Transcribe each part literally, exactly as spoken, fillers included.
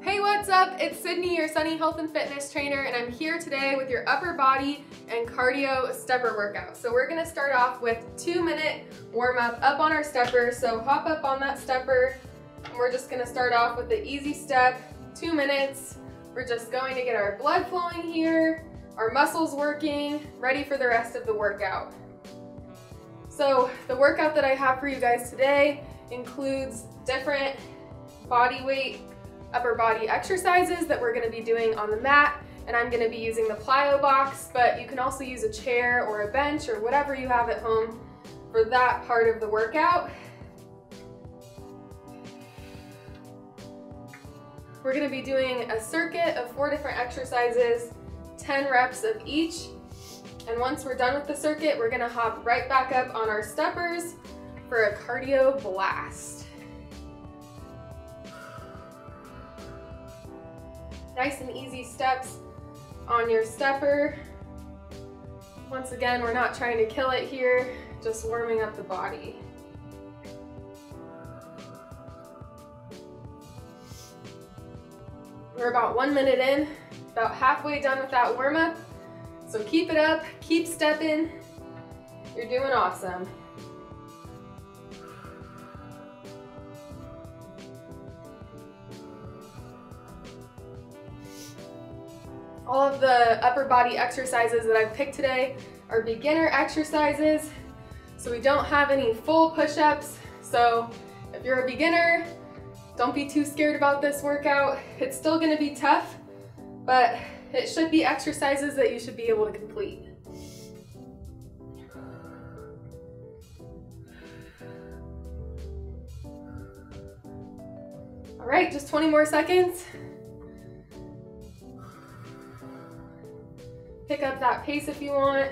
Hey, what's up? It's Sydney, your Sunny Health and Fitness trainer, and I'm here today with your upper body and cardio stepper workout. So we're gonna start off with two minute warm up up on our stepper. So hop up on that stepper, and we're just gonna start off with the easy step, two minutes. We're just going to get our blood flowing here, our muscles working, ready for the rest of the workout. So the workout that I have for you guys today includes different body weight upper body exercises that we're going to be doing on the mat, and I'm going to be using the plyo box, but you can also use a chair or a bench or whatever you have at home for that part of the workout. We're going to be doing a circuit of four different exercises, ten reps of each, and once we're done with the circuit, we're going to hop right back up on our steppers for a cardio blast. Nice and easy steps on your stepper. Once again, we're not trying to kill it here, just warming up the body. We're about one minute in, about halfway done with that warm-up. So keep it up, keep stepping. You're doing awesome. All of the upper body exercises that I've picked today are beginner exercises, so we don't have any full push-ups. So if you're a beginner, don't be too scared about this workout. It's still gonna be tough, but it should be exercises that you should be able to complete. All right, just twenty more seconds. Pick up that pace if you want.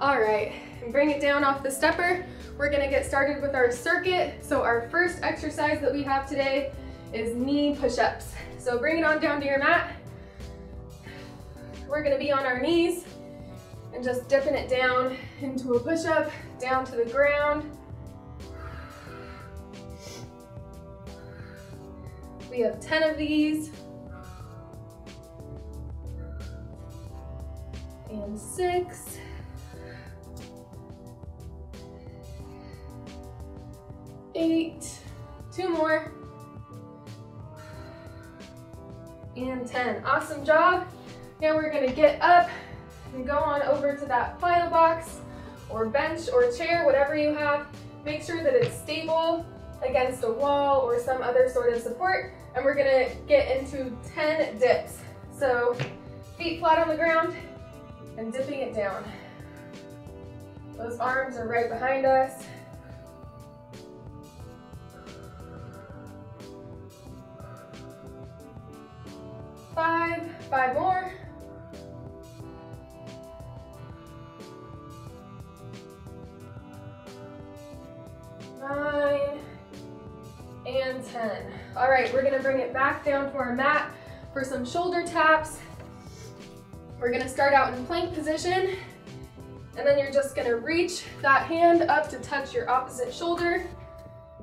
All right, and bring it down off the stepper. We're gonna get started with our circuit. So our first exercise that we have today is knee push-ups. So bring it on down to your mat. We're gonna be on our knees and just dipping it down into a push-up, down to the ground. We have ten of these. And six. Eight, two more, and ten. Awesome job. Now we're gonna get up and go on over to that plyo box or bench or chair, whatever you have. Make sure that it's stable against a wall or some other sort of support, and we're gonna get into ten dips. So feet flat on the ground and dipping it down. Those arms are right behind us. Five, five more. Nine and ten. All right, we're gonna bring it back down to our mat for some shoulder taps. We're gonna start out in plank position, and then you're just gonna reach that hand up to touch your opposite shoulder,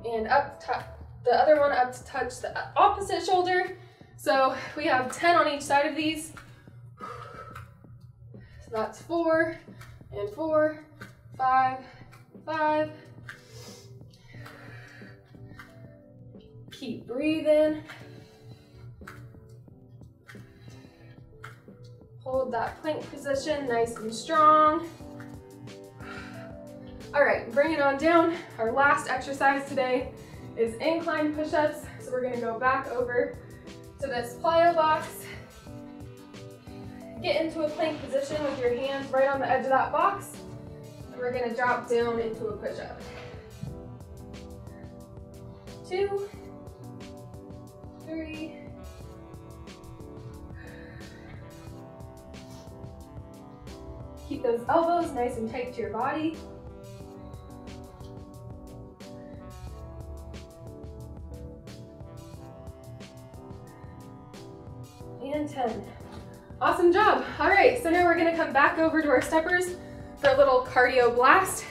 and up the other one up to touch the opposite shoulder. So we have ten on each side of these. So that's four and four, five, five. Keep breathing. Hold that plank position nice and strong. All right, bring it on down. Our last exercise today is incline push-ups. So we're gonna go back over to this plyo box. Get into a plank position with your hands right on the edge of that box, and we're gonna drop down into a push-up. Two, three, keep those elbows nice and tight to your body. and ten. Awesome job. All right, so now we're gonna come back over to our steppers for a little cardio blast.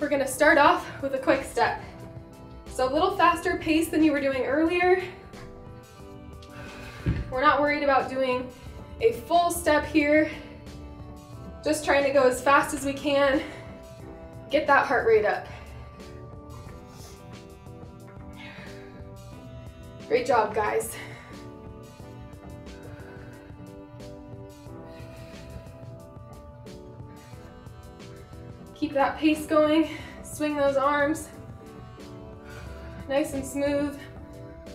We're gonna start off with a quick step. So a little faster pace than you were doing earlier. We're not worried about doing a full step here. Just trying to go as fast as we can. Get that heart rate up. Great job, guys. Keep that pace going. Swing those arms nice and smooth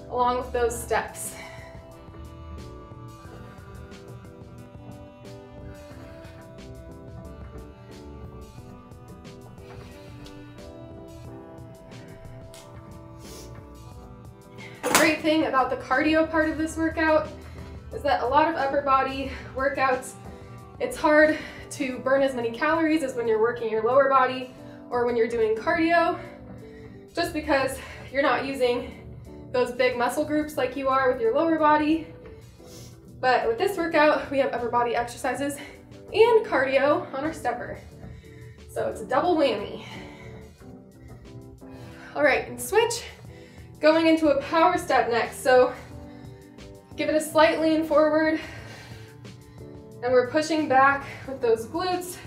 along with those steps. Great thing about the cardio part of this workout is that a lot of upper body workouts, it's hard to burn as many calories as when you're working your lower body or when you're doing cardio, just because you're not using those big muscle groups like you are with your lower body. But with this workout, we have upper body exercises and cardio on our stepper. So it's a double whammy. All right, and switch. Going into a power step next, so give it a slight lean forward, and we're pushing back with those glutes,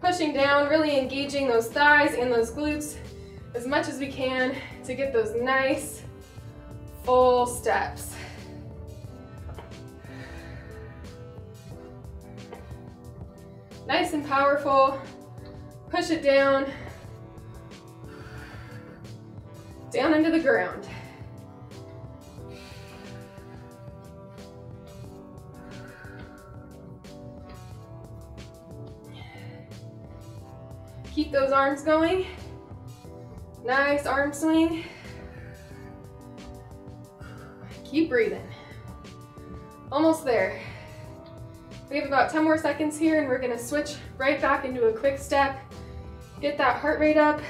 pushing down, really engaging those thighs and those glutes as much as we can to get those nice, full steps. Nice and powerful, push it down, down into the ground. Keep those arms going. Nice arm swing. Keep breathing. Almost there. We have about ten more seconds here and we're gonna switch right back into a quick step. Get that heart rate up.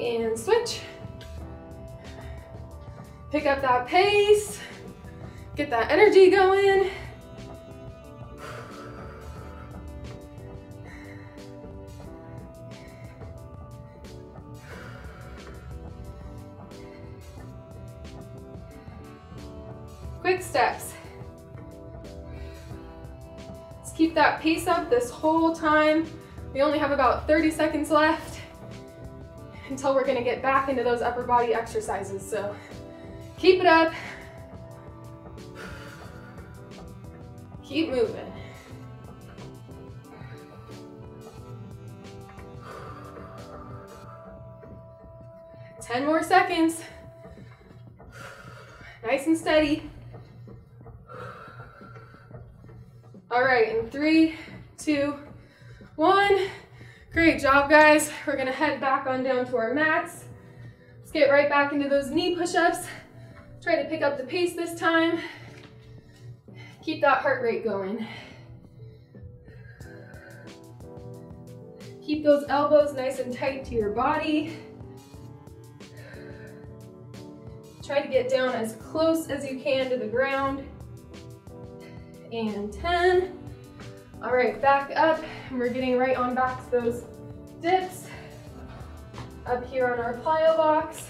And switch. Pick up that pace. Get that energy going. Quick steps. Let's keep that pace up this whole time. We only have about thirty seconds left until we're gonna get back into those upper body exercises. So keep it up. Keep moving. ten more seconds. Nice and steady. All right, in three, two, one. Great job, guys. We're gonna head back on down to our mats. Let's get right back into those knee push-ups. Try to pick up the pace this time. Keep that heart rate going. Keep those elbows nice and tight to your body. Try to get down as close as you can to the ground. And ten. All right, back up, and we're getting right on back to those dips up here on our plyo box.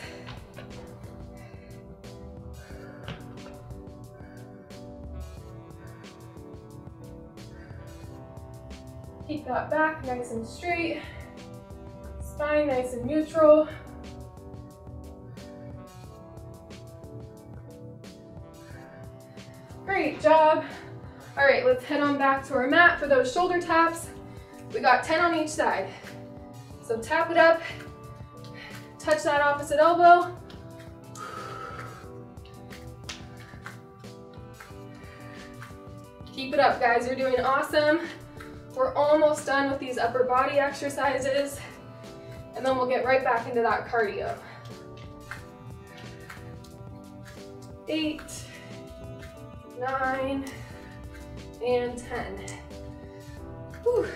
Keep that back nice and straight, spine nice and neutral. Great job. All right, let's head on back to our mat for those shoulder taps. We got ten on each side. So tap it up, touch that opposite elbow. Keep it up, guys, you're doing awesome. We're almost done with these upper body exercises, and then we'll get right back into that cardio. Eight, nine, and ten. Whew.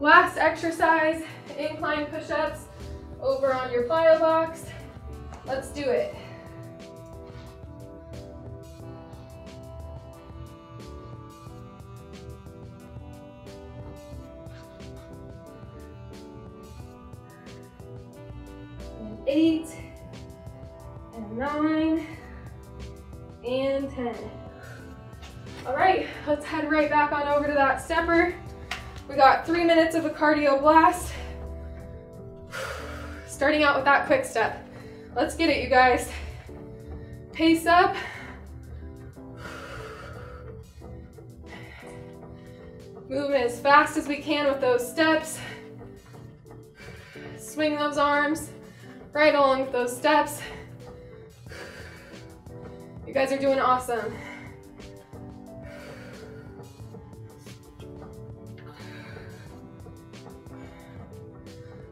Last exercise, incline push-ups over on your plyo box. Let's do it. And eight and nine and ten. All right, let's head right back on over to that stepper. We got three minutes of a cardio blast. Starting out with that quick step. Let's get it, you guys. Pace up. Moving as fast as we can with those steps. Swing those arms right along with those steps. You guys are doing awesome.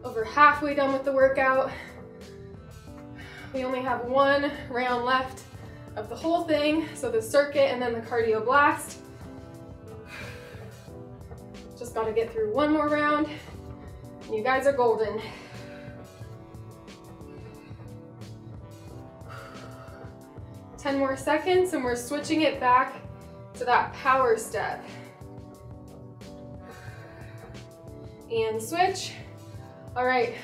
Over halfway done with the workout. We only have one round left of the whole thing, so the circuit and then the cardio blast. Just got to get through one more round. You guys are golden. ten more seconds and we're switching it back to that power step. And switch. All right,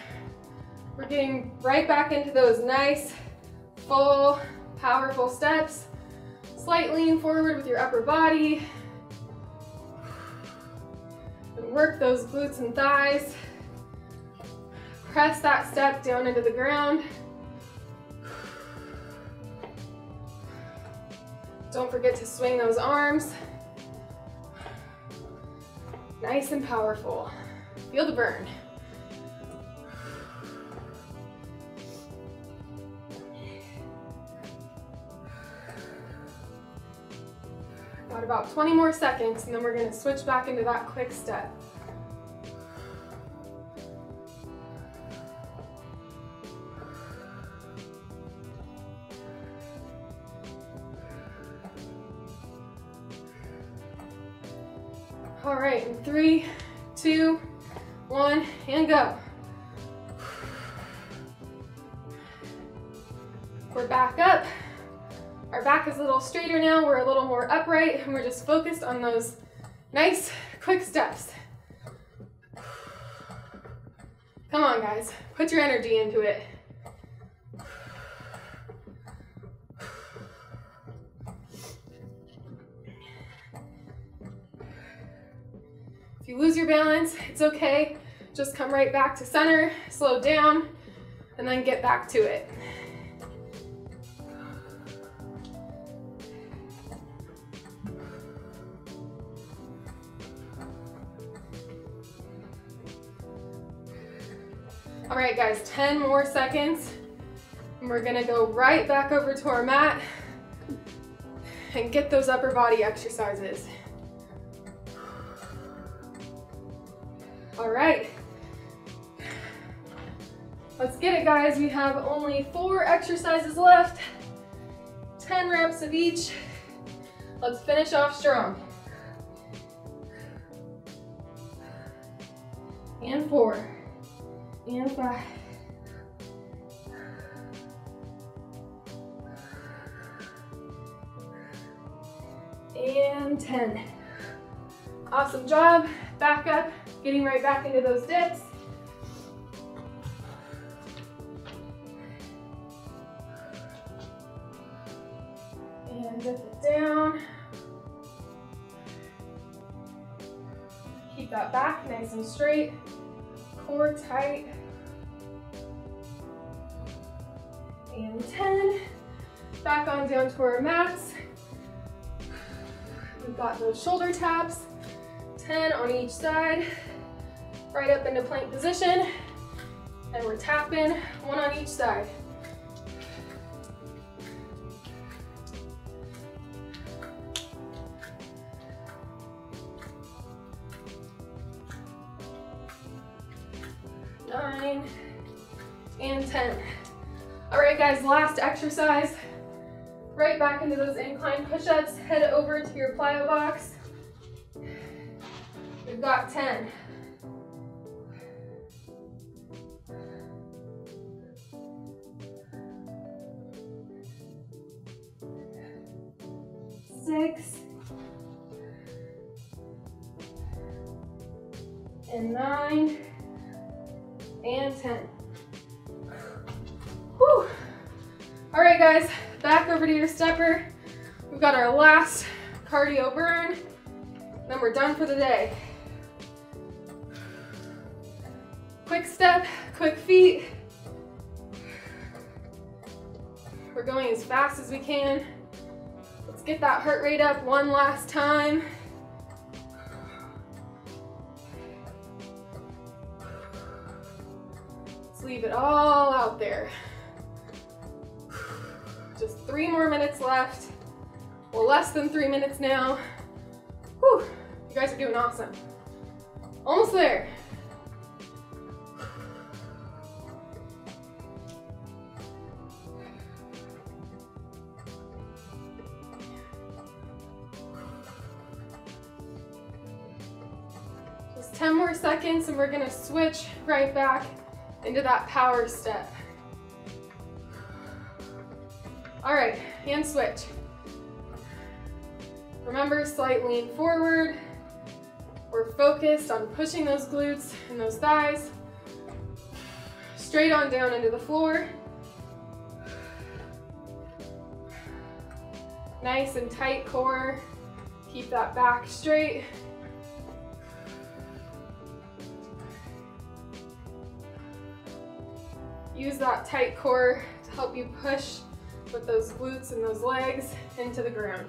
we're getting right back into those nice, full, powerful steps. Slight lean forward with your upper body. And work those glutes and thighs. Press that step down into the ground. Don't forget to swing those arms. Nice and powerful. Feel the burn. Got about twenty more seconds and then we're going to switch back into that quick step. All right, in three, two, one, and go. We're back up. Our back is a little straighter now, we're a little more upright, and we're just focused on those nice, quick steps. Come on, guys, put your energy into it. If you lose your balance, it's okay. Just come right back to center, slow down, and then get back to it. All right, guys, ten more seconds, and we're gonna go right back over to our mat and get those upper body exercises. All right, let's get it, guys. We have only four exercises left, ten reps of each. Let's finish off strong. And four. And five. And ten. Awesome job. Back up, getting right back into those dips. And dip it down. Keep that back nice and straight. Core tight. And ten. Back on down to our mats. We've got those shoulder taps. ten on each side. Right up into plank position. And we're tapping one on each side. nine and ten. All right, guys, last exercise. Right back into those incline push-ups. Head over to your plyo box. We've got ten. six, and nine, and ten. Whew. All right, guys, back over to your stepper. We've got our last cardio burn, then we're done for the day. Quick step, quick feet. We're going as fast as we can. Let's get that heart rate up one last time. Let's leave it all out there. Just three more minutes left. Well, less than three minutes now. Whew, you guys are doing awesome. Almost there. ten more seconds and we're gonna switch right back into that power step. All right, hand switch. Remember, slight lean forward. We're focused on pushing those glutes and those thighs straight on down into the floor. Nice and tight core. Keep that back straight. Use that tight core to help you push with those glutes and those legs into the ground.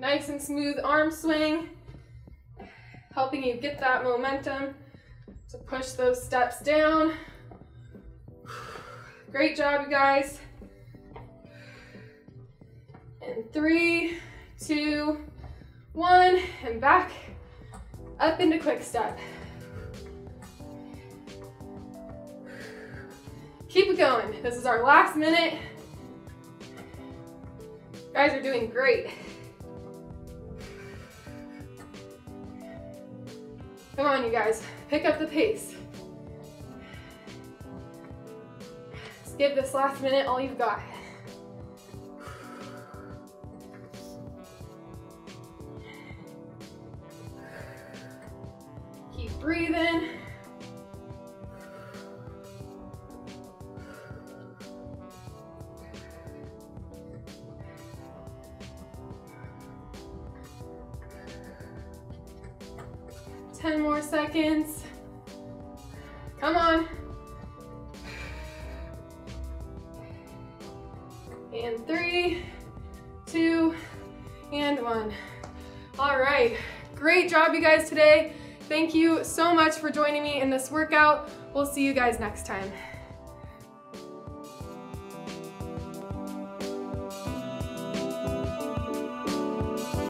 Nice and smooth arm swing, helping you get that momentum to push those steps down. Great job, you guys. And three, two, one, and back up into quick step. Keep it going. This is our last minute. You guys are doing great. Come on, you guys, pick up the pace. Just give this last minute all you've got. Breathe in. ten more seconds. Come on. And three, two, and one. All right. Great job, you guys, today. Thank you so much for joining me in this workout. We'll see you guys next time.